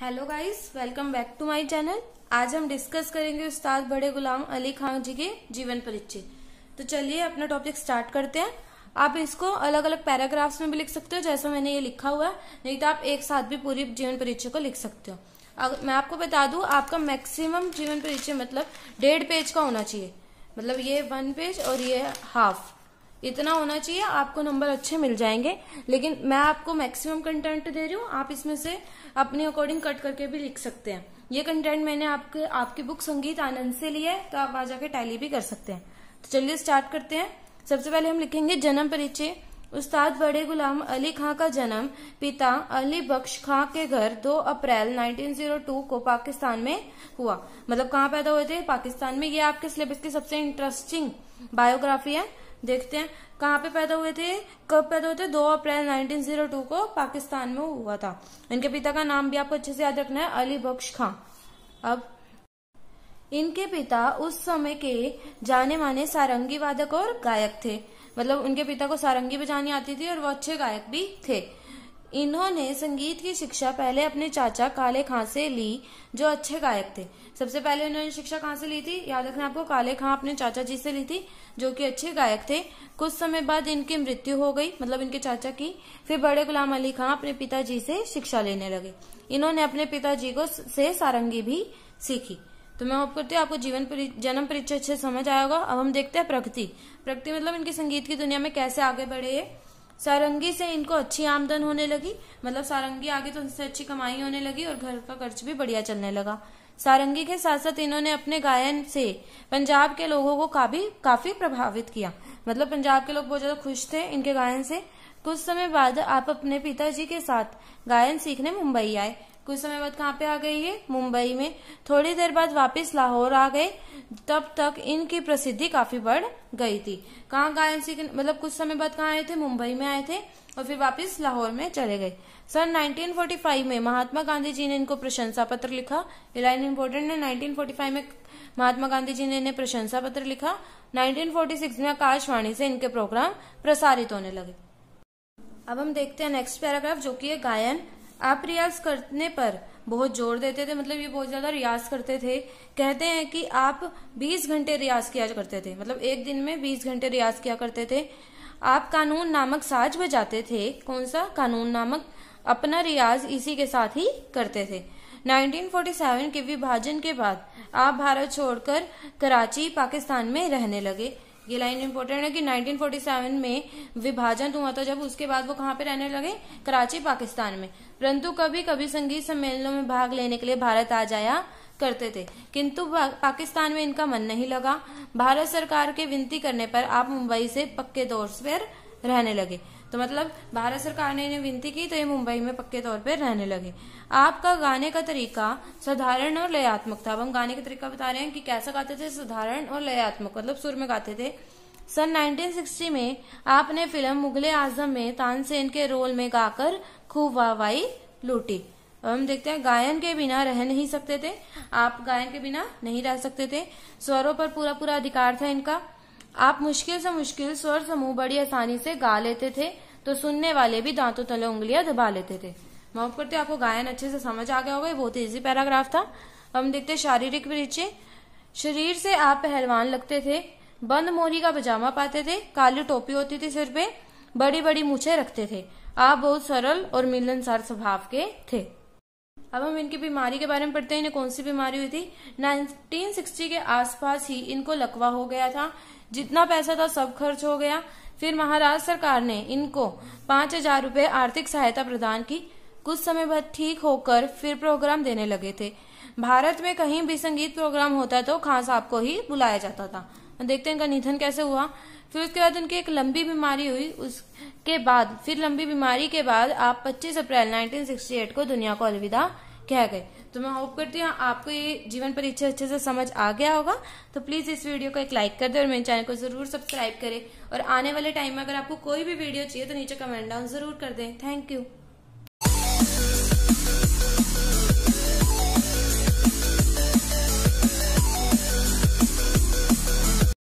Hello guys, welcome back to my channel. आज हम discuss करेंगे उस्ताद बड़े गुलाम अली खान जी के जीवन परिचय। तो चलिए अपना टॉपिक स्टार्ट करते हैं। आप इसको अलग अलग पैराग्राफ्स में भी लिख सकते हो, जैसा मैंने ये लिखा हुआ है, नहीं तो आप एक साथ भी पूरी जीवन परिचय को लिख सकते हो। मैं आपको बता दूं, आपका मैक्सिमम जीवन परिचय मतलब 1.5 पेज का होना चाहिए। मतलब ये 1 पेज और ये हाफ, इतना होना चाहिए, आपको नंबर अच्छे मिल जाएंगे। लेकिन मैं आपको मैक्सिमम कंटेंट दे रही हूँ, आप इसमें से अपने अकॉर्डिंग कट करके भी लिख सकते हैं। ये कंटेंट मैंने आपकी बुक संगीत आनंद से लिया है, तो आप वहां जाके टैली भी कर सकते हैं। तो चलिए स्टार्ट करते हैं। सबसे पहले हम लिखेंगे जन्म परिचय। उस्ताद बड़े गुलाम अली खां का जन्म पिता अली बख्श खां के घर 2 अप्रैल 1902 को पाकिस्तान में हुआ। मतलब कहाँ पैदा हुए थे? पाकिस्तान में। ये आपके सिलेबस की सबसे इंटरेस्टिंग बायोग्राफी है। देखते हैं कहाँ पे पैदा हुए थे, कब पैदा हुए थे। 2 अप्रैल 1902 को पाकिस्तान में हुआ था। इनके पिता का नाम भी आपको अच्छे से याद रखना है, अली बख्श खां। अब इनके पिता उस समय के जाने माने सारंगी वादक और गायक थे। मतलब उनके पिता को सारंगी बजानी आती थी और वो अच्छे गायक भी थे। इन्होंने संगीत की शिक्षा पहले अपने चाचा काले खान से ली, जो अच्छे गायक थे। सबसे पहले इन्होंने शिक्षा कहाँ से ली थी? याद रखना आपको, काले खान अपने चाचा जी से ली थी, जो कि अच्छे गायक थे। कुछ समय बाद इनकी मृत्यु हो गई, मतलब इनके चाचा की। फिर बड़े गुलाम अली खान अपने पिताजी से शिक्षा लेने लगे। इन्होंने अपने पिताजी को से सारंगी भी सीखी। तो मैं होप करती हूँ आपको जन्म परिचय अच्छे समझ आया होगा। अब हम देखते हैं प्रगति। प्रगति मतलब इनकी संगीत की दुनिया में कैसे आगे बढ़े। सारंगी से इनको अच्छी आमदन होने लगी, मतलब सारंगी आगे तो उनसे अच्छी कमाई होने लगी और घर का खर्च भी बढ़िया चलने लगा। सारंगी के साथ साथ इन्होंने अपने गायन से पंजाब के लोगों को काफी प्रभावित किया। मतलब पंजाब के लोग बहुत ज्यादा खुश थे इनके गायन से। कुछ समय बाद आप अपने पिताजी के साथ गायन सीखने मुंबई आए। कुछ समय बाद कहाँ पे आ गए? ये मुंबई में। थोड़ी देर बाद वापस लाहौर आ गए। तब तक इनकी प्रसिद्धि काफी बढ़ गई थी। कहाँ गायन सीखने, मतलब कुछ समय बाद कहाँ आए थे? मुंबई में आए थे और फिर वापस लाहौर में चले गए। सन 1945 में महात्मा गांधी जी ने इनको प्रशंसा पत्र लिखा। ये लाइन इंपोर्टेंट है। 1945 में महात्मा गांधी जी ने इन्हें प्रशंसा पत्र लिखा। 1946 में आकाशवाणी से इनके प्रोग्राम प्रसारित होने लगे। अब हम देखते हैं नेक्स्ट पैराग्राफ, जो की गायन। आप रियाज करने पर बहुत जोर देते थे, मतलब ये बहुत ज्यादा रियाज करते थे। कहते हैं कि आप 20 घंटे रियाज किया करते थे, मतलब एक दिन में 20 घंटे रियाज किया करते थे। आप कानून नामक साज बजाते थे। कौन सा? कानून नामक। अपना रियाज इसी के साथ ही करते थे। 1947 के विभाजन के बाद आप भारत छोड़कर कराची पाकिस्तान में रहने लगे। ये लाइन इम्पोर्टेंट है कि 1947 में विभाजन हुआ था, जब उसके बाद वो कहाँ पे रहने लगे? कराची पाकिस्तान में। परंतु कभी कभी संगीत सम्मेलनों में भाग लेने के लिए भारत आ जाया करते थे, किंतु पाकिस्तान में इनका मन नहीं लगा। भारत सरकार के विनती करने पर आप मुंबई से पक्के तौर पर रहने लगे। तो मतलब भारत सरकार ने इन्हें विनती की, तो ये मुंबई में पक्के तौर पर रहने लगे। आपका गाने का तरीका साधारण और लयात्मक था। अब हम गाने का तरीका बता रहे हैं कि कैसा गाते थे, साधारण और लयात्मक, मतलब सुर में गाते थे। सन 1960 में आपने फिल्म मुगले आजम में तानसेन के रोल में गाकर खूब वाहवाही लूटी। अब हम देखते हैं गायन के बिना रह नहीं सकते थे। आप गायन के बिना नहीं रह सकते थे। स्वरों पर पूरा पूरा अधिकार था इनका। आप मुश्किल से मुश्किल स्वर समूह बड़ी आसानी से गा लेते थे, तो सुनने वाले भी दांतों तले उंगलियां दबा लेते थे। मैं उम्मीद करती हूँ आपको गायन अच्छे से समझ आ गया होगा। ये बहुत इजी पैराग्राफ था। हम देखते हैं शारीरिक परिचय। शरीर से आप पहलवान लगते थे। बंद मोरी का पजामा पाते थे। काली टोपी होती थी सिर पे। बड़ी बड़ी मूछें रखते थे। आप बहुत सरल और मिलनसार स्वभाव के थे। अब हम इनकी बीमारी के बारे में पढ़ते हैं। इन्हें कौन सी बीमारी हुई थी? 1960 के आसपास ही इनको लकवा हो गया था। जितना पैसा था सब खर्च हो गया। फिर महाराष्ट्र सरकार ने इनको 5,000 रूपये आर्थिक सहायता प्रदान की। कुछ समय बाद ठीक होकर फिर प्रोग्राम देने लगे थे। भारत में कहीं भी संगीत प्रोग्राम होता तो खान साहब को ही बुलाया जाता था। देखते हैं इनका निधन कैसे हुआ। फिर उसके बाद उनकी एक लंबी बीमारी हुई। उसके बाद फिर लंबी बीमारी के बाद आप 25 अप्रैल 1968 को दुनिया को अलविदा कह गए। तो मैं होप करती हूँ आपको ये जीवन परिचय अच्छे से समझ आ गया होगा। तो प्लीज इस वीडियो को एक लाइक कर दे और मेरे चैनल को जरूर सब्सक्राइब करें। और आने वाले टाइम में अगर आपको कोई भी वीडियो चाहिए तो नीचे कमेंट डाउन जरूर कर दें। Thank you.